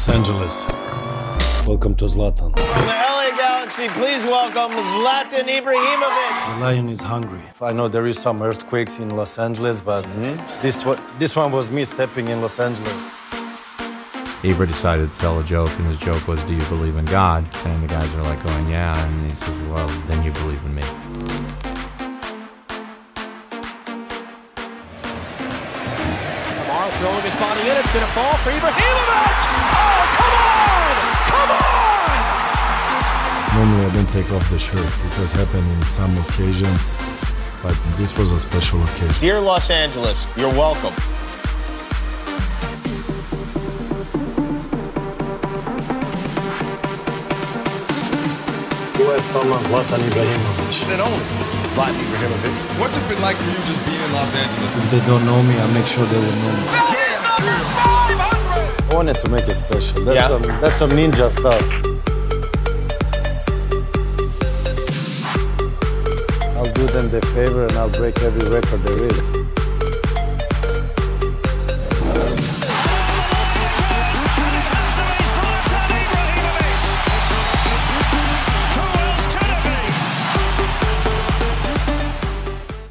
Los Angeles. Welcome to Zlatan. From the LA Galaxy, please welcome Zlatan Ibrahimović. The lion is hungry. I know there is some earthquakes in Los Angeles, but this one was me stepping in Los Angeles. Ibra decided to tell a joke, and his joke was, "Do you believe in God?" And the guys are like going, "Yeah," and he says, "Well, then you believe in me." Throwing his body in, it's going to fall for Ibrahimović! Oh, come on! Come on! Normally I don't take off the shirt. It has happened in some occasions, but this was a special occasion. Dear Los Angeles, you're welcome. Zlatan Ibrahimović. And only Zlatan Ibrahimović. What's it been like for you just being in Los Angeles? If they don't know me, I make sure they will know me. I wanted to make it special. That's some ninja stuff. I'll do them the favor and I'll break every record there is.